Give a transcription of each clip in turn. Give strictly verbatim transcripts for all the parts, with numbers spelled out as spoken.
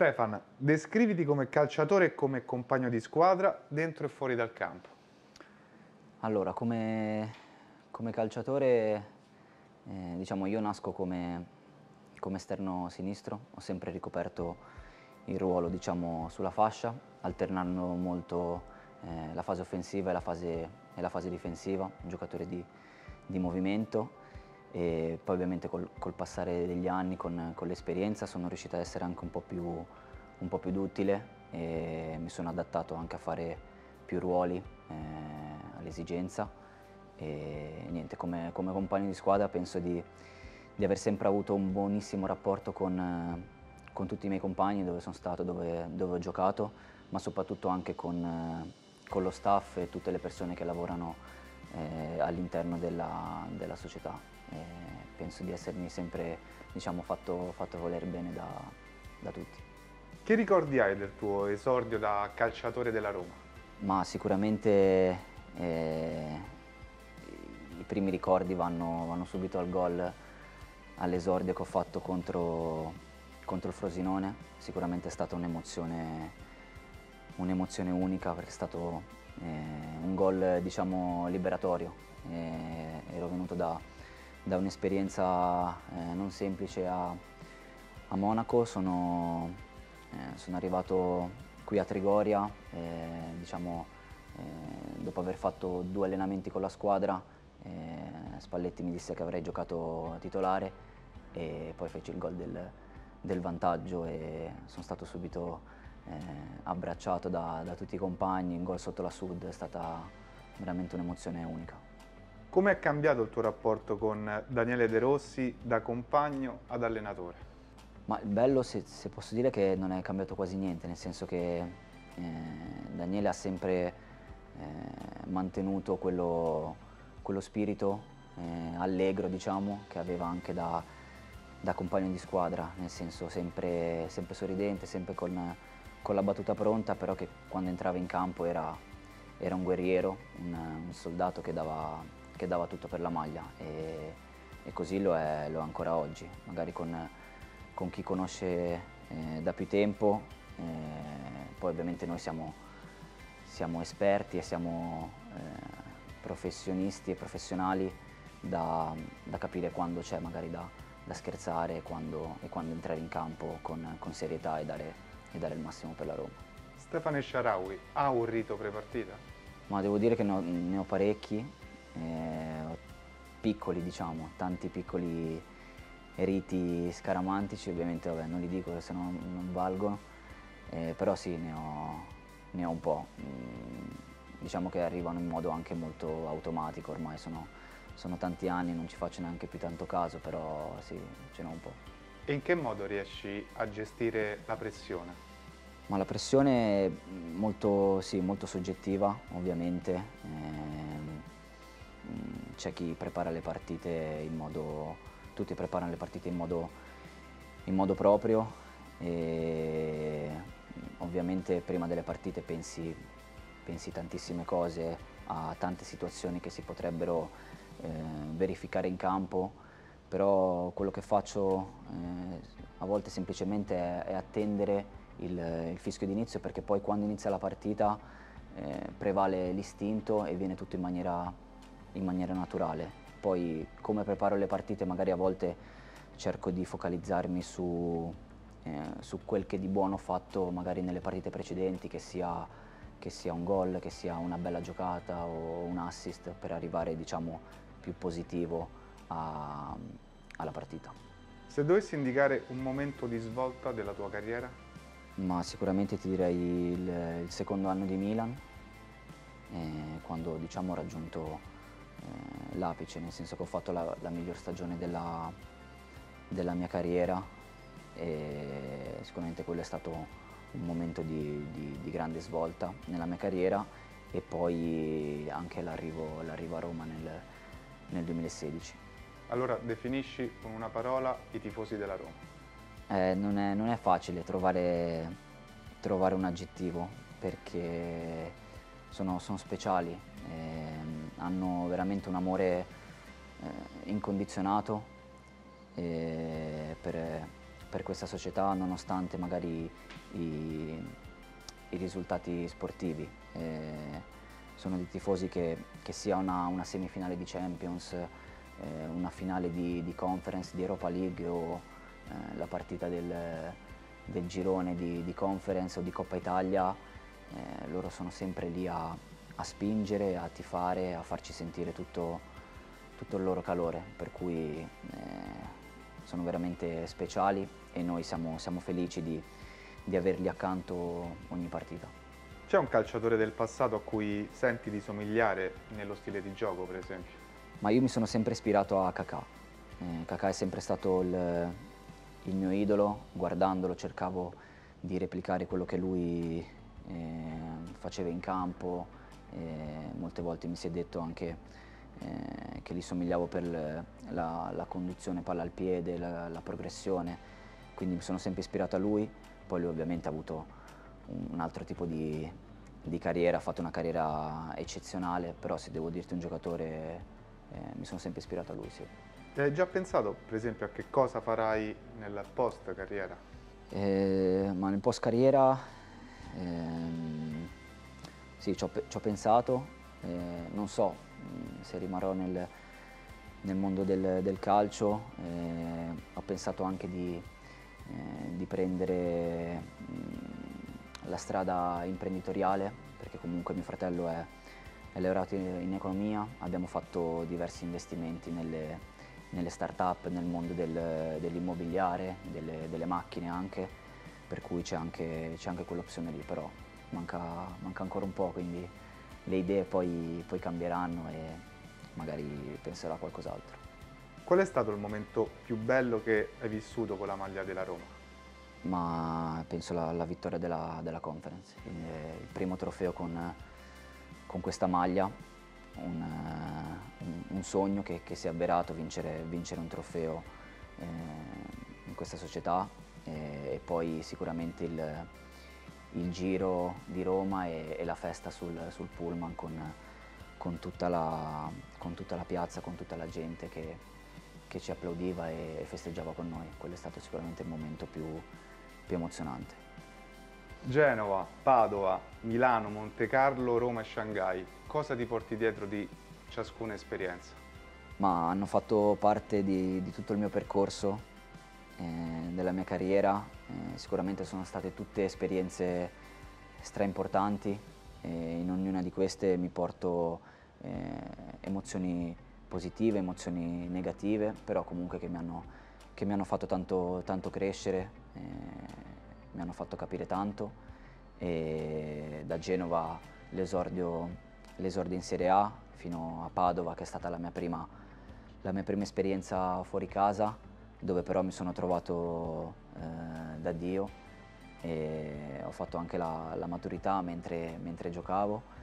Stefan, descriviti come calciatore e come compagno di squadra dentro e fuori dal campo. Allora, come, come calciatore, eh, diciamo, io nasco come, come esterno sinistro, ho sempre ricoperto il ruolo, diciamo, sulla fascia, alternando molto eh, la fase offensiva e la fase, e la fase difensiva, un giocatore di, di movimento. E poi ovviamente col, col passare degli anni, con, con l'esperienza, sono riuscito ad essere anche un po' più, un po' più duttile e mi sono adattato anche a fare più ruoli, eh, all'esigenza. E niente, come, come compagno di squadra penso di, di aver sempre avuto un buonissimo rapporto con, con tutti i miei compagni, dove sono stato, dove, dove ho giocato, ma soprattutto anche con, con lo staff e tutte le persone che lavorano eh, all'interno della, della società. E penso di essermi sempre, diciamo, fatto, fatto voler bene da, da tutti. Che ricordi hai del tuo esordio da calciatore della Roma? Ma sicuramente eh, i primi ricordi vanno, vanno subito al gol, all'esordio che ho fatto contro, contro il Frosinone. Sicuramente è stata un'emozione un'emozione unica, perché è stato eh, un gol, diciamo, liberatorio. E, ero venuto da da un'esperienza eh, non semplice a, a Monaco, sono, eh, sono arrivato qui a Trigoria, eh, diciamo, eh, dopo aver fatto due allenamenti con la squadra, eh, Spalletti mi disse che avrei giocato titolare e poi feci il gol del, del vantaggio e sono stato subito eh, abbracciato da, da tutti i compagni, un gol sotto la Sud, è stata veramente un'emozione unica. Come è cambiato il tuo rapporto con Daniele De Rossi da compagno ad allenatore? Ma il bello, se, se posso dire, che non è cambiato quasi niente, nel senso che eh, Daniele ha sempre eh, mantenuto quello, quello spirito eh, allegro, diciamo, che aveva anche da, da compagno di squadra, nel senso sempre, sempre sorridente, sempre con, con la battuta pronta, però che quando entrava in campo era, era un guerriero, un, un soldato che dava... che dava tutto per la maglia e, e così lo è, lo è ancora oggi. Magari con, con chi conosce eh, da più tempo, eh, poi ovviamente noi siamo, siamo esperti e siamo eh, professionisti e professionali da, da capire quando c'è magari da, da scherzare quando, e quando entrare in campo con, con serietà e dare, e dare il massimo per la Roma. Stefano El Shaarawy ha un rito prepartita? Ma devo dire che ne ho, ne ho parecchi. Eh, piccoli, diciamo, tanti piccoli riti scaramantici, ovviamente vabbè, non li dico, se no non valgono, eh, però sì, ne ho, ne ho un po', mm, diciamo che arrivano in modo anche molto automatico, ormai sono, sono tanti anni, non ci faccio neanche più tanto caso, però sì, ce n'ho un po'. E in che modo riesci a gestire la pressione? Ma la pressione è molto, sì, molto soggettiva, ovviamente. Eh, C'è chi prepara le partite in modo, tutti preparano le partite in modo, in modo proprio e ovviamente prima delle partite pensi, pensi tantissime cose, a tante situazioni che si potrebbero eh, verificare in campo, però quello che faccio eh, a volte semplicemente è, è attendere il, il fischio d'inizio, perché poi quando inizia la partita eh, prevale l'istinto e viene tutto in maniera... in maniera naturale. Poi come preparo le partite, magari a volte cerco di focalizzarmi su, eh, su quel che di buono ho fatto magari nelle partite precedenti, che sia, che sia un gol, che sia una bella giocata o un assist, per arrivare, diciamo, più positivo a, alla partita. Se dovessi indicare un momento di svolta della tua carriera? Ma sicuramente ti direi il, il secondo anno di Milan, eh, quando, diciamo, ho raggiunto l'apice, nel senso che ho fatto la, la miglior stagione della, della mia carriera e sicuramente quello è stato un momento di, di, di grande svolta nella mia carriera e poi anche l'arrivo a Roma nel, nel duemilasedici. Allora definisci con una parola i tifosi della Roma. Eh, non, è, non è facile trovare, trovare un aggettivo, perché sono, sono speciali, ehm, hanno veramente un amore eh, incondizionato eh, per, per questa società, nonostante magari i, i risultati sportivi. Eh, sono dei tifosi che, che sia una, una semifinale di Champions, eh, una finale di, di Conference, di Europa League o eh, la partita del, del girone di, di Conference o di Coppa Italia, eh, loro sono sempre lì a, a spingere, a tifare, a farci sentire tutto, tutto il loro calore, per cui eh, sono veramente speciali e noi siamo, siamo felici di, di averli accanto ogni partita. C'è un calciatore del passato a cui senti di somigliare nello stile di gioco, per esempio? Ma io mi sono sempre ispirato a Kakà. Eh, Kakà è sempre stato il, il mio idolo, guardandolo cercavo di replicare quello che lui eh, faceva in campo. Eh, molte volte mi si è detto anche eh, che gli somigliavo per la, la conduzione palla al piede, la, la progressione, quindi mi sono sempre ispirato a lui. Poi lui ovviamente ha avuto un altro tipo di, di carriera, ha fatto una carriera eccezionale, però se devo dirti un giocatore eh, mi sono sempre ispirato a lui, sì. Hai già pensato per esempio a che cosa farai nella post carriera? Eh, ma nel post carriera ehm, sì, ci ho, ci ho pensato, eh, non so se rimarrò nel, nel mondo del, del calcio, eh, ho pensato anche di, eh, di prendere mh, la strada imprenditoriale, perché comunque mio fratello è, è laureato in economia, abbiamo fatto diversi investimenti nelle, nelle start-up, nel mondo del, dell'immobiliare, delle, delle macchine anche, per cui c'è anche, c'è anche quell'opzione lì, però manca, manca ancora un po', quindi le idee poi, poi cambieranno e magari penserò a qualcos'altro. Qual è stato il momento più bello che hai vissuto con la maglia della Roma? Ma penso la, la vittoria della, della Conference, il, il primo trofeo con, con questa maglia, un, un, un sogno che, che si è avverato, vincere, vincere un trofeo eh, in questa società, eh, e poi sicuramente il, il giro di Roma e, e la festa sul, sul pullman con, con, tutta la, con tutta la piazza, con tutta la gente che, che ci applaudiva e festeggiava con noi. Quello è stato sicuramente il momento più... più emozionante. Genova, Padova, Milano, Monte Carlo, Roma e Shanghai, cosa ti porti dietro di ciascuna esperienza? Ma hanno fatto parte di, di tutto il mio percorso, eh, della mia carriera, eh, sicuramente sono state tutte esperienze straimportanti e in ognuna di queste mi porto eh, emozioni positive, emozioni negative, però comunque che mi hanno che mi hanno fatto tanto, tanto crescere, eh, mi hanno fatto capire tanto. E da Genova l'esordio in Serie A fino a Padova, che è stata la mia, prima, la mia prima esperienza fuori casa, dove però mi sono trovato eh, da Dio e ho fatto anche la, la maturità mentre, mentre giocavo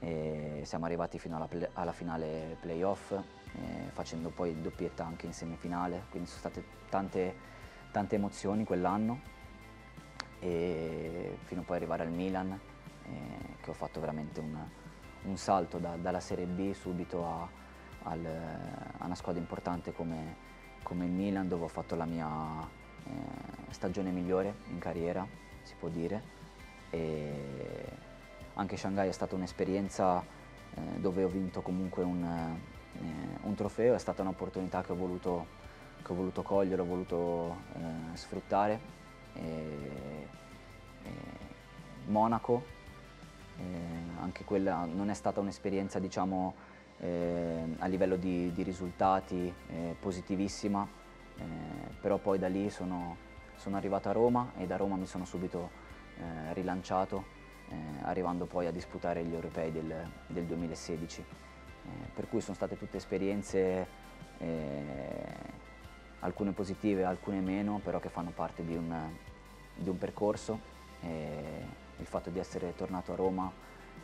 e siamo arrivati fino alla, alla finale playoff, Eh, facendo poi doppietta anche in semifinale, quindi sono state tante, tante emozioni quell'anno, e fino a poi arrivare al Milan, eh, che ho fatto veramente un, un salto da, dalla Serie B subito a, al, a una squadra importante come, come il Milan, dove ho fatto la mia eh, stagione migliore in carriera, si può dire. E anche Shanghai è stata un'esperienza eh, dove ho vinto comunque un un trofeo, è stata un'opportunità che ho voluto, che ho voluto cogliere, ho voluto eh, sfruttare. E, e Monaco, eh, anche quella non è stata un'esperienza, diciamo, eh, a livello di, di risultati eh, positivissima, eh, però poi da lì sono, sono arrivato a Roma e da Roma mi sono subito eh, rilanciato, eh, arrivando poi a disputare gli europei del, del duemilasedici. Per cui sono state tutte esperienze, eh, alcune positive, alcune meno, però che fanno parte di un, di un percorso. E il fatto di essere tornato a Roma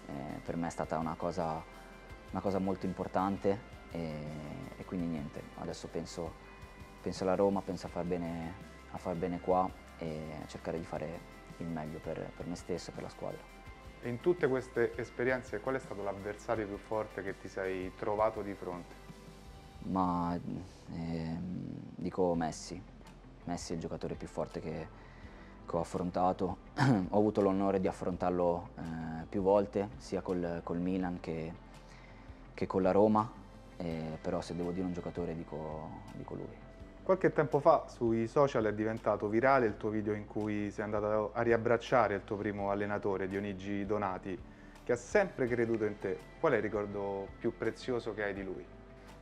eh, per me è stata una cosa, una cosa molto importante, e, e quindi niente, adesso penso, penso alla Roma, penso a far bene, a far bene qua e a cercare di fare il meglio per, per me stesso e per la squadra. In tutte queste esperienze, qual è stato l'avversario più forte che ti sei trovato di fronte? Ma ehm, dico Messi, Messi è il giocatore più forte che, che ho affrontato. Ho avuto l'onore di affrontarlo eh, più volte, sia col, col Milan che, che con la Roma, eh, però se devo dire un giocatore dico, dico lui. Qualche tempo fa sui social è diventato virale il tuo video in cui sei andato a riabbracciare il tuo primo allenatore, Dionigi Donati, che ha sempre creduto in te. Qual è il ricordo più prezioso che hai di lui?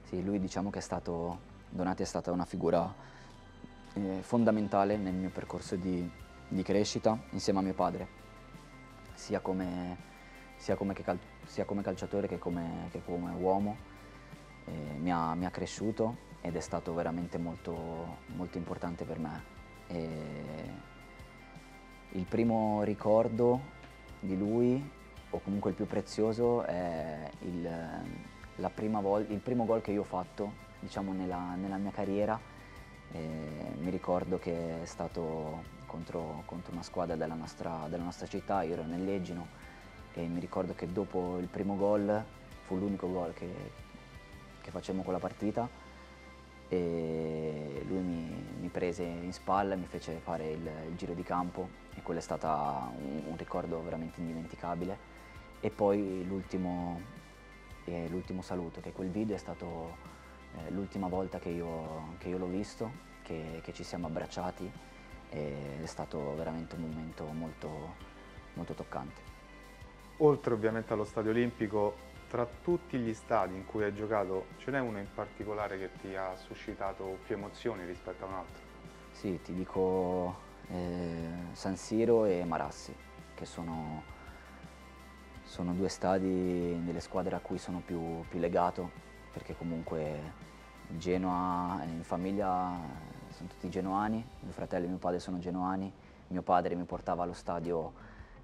Sì, lui diciamo che è stato, Donati è stata una figura eh, fondamentale nel mio percorso di, di crescita insieme a mio padre, sia come, sia come, che cal, sia come calciatore che come, che come uomo. Eh, mi, ha, mi ha cresciuto ed è stato veramente molto, molto importante per me. E il primo ricordo di lui, o comunque il più prezioso, è il, la prima vol- il primo gol che io ho fatto, diciamo, nella, nella mia carriera. E mi ricordo che è stato contro, contro una squadra della nostra, della nostra città, io ero nel Leggino, e mi ricordo che dopo il primo gol, fu l'unico gol che, che facemmo quella partita, e lui mi, mi prese in spalla e mi fece fare il, il giro di campo, e quello è stato un, un ricordo veramente indimenticabile. E poi l'ultimo eh, l'ultimo saluto, che quel video è stato eh, l'ultima volta che io, che io l'ho visto, che, che ci siamo abbracciati, ed è stato veramente un momento molto, molto toccante. Oltre ovviamente allo Stadio Olimpico, tra tutti gli stadi in cui hai giocato, ce n'è uno in particolare che ti ha suscitato più emozioni rispetto a un altro? Sì, ti dico eh, San Siro e Marassi, che sono, sono due stadi delle squadre a cui sono più, più legato, perché comunque Genoa, in famiglia sono tutti genoani, mio fratello e mio padre sono genoani, mio padre mi portava allo stadio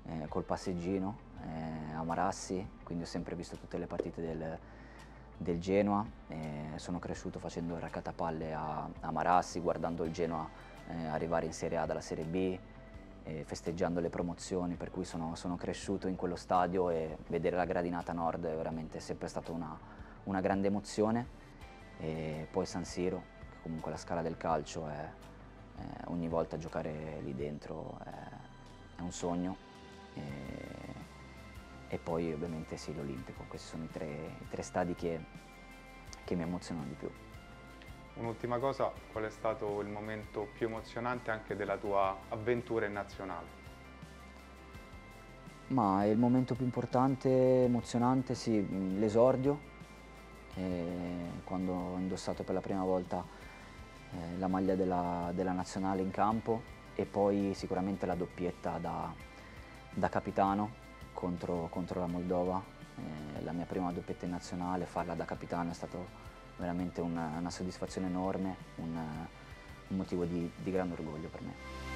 eh, col passeggino, Eh, a Marassi, quindi ho sempre visto tutte le partite del, del Genoa. Eh, sono cresciuto facendo il raccattapalle a, a Marassi, guardando il Genoa eh, arrivare in Serie A dalla Serie B, eh, festeggiando le promozioni, per cui sono, sono cresciuto in quello stadio, e vedere la gradinata nord è veramente sempre stata una, una grande emozione. E poi San Siro, che comunque la scala del calcio è, è ogni volta giocare lì dentro è, è un sogno. E, E poi ovviamente sì, l'Olimpico. Questi sono i tre, i tre stadi che, che mi emozionano di più. Un'ultima cosa, qual è stato il momento più emozionante anche della tua avventura in nazionale? Ma il momento più importante, emozionante, sì, l'esordio, eh, quando ho indossato per la prima volta eh, la maglia della, della nazionale in campo, e poi sicuramente la doppietta da, da capitano. Contro, contro la Moldova, eh, la mia prima doppietta in nazionale, farla da capitano è stata veramente una, una soddisfazione enorme, un, un motivo di, di grande orgoglio per me.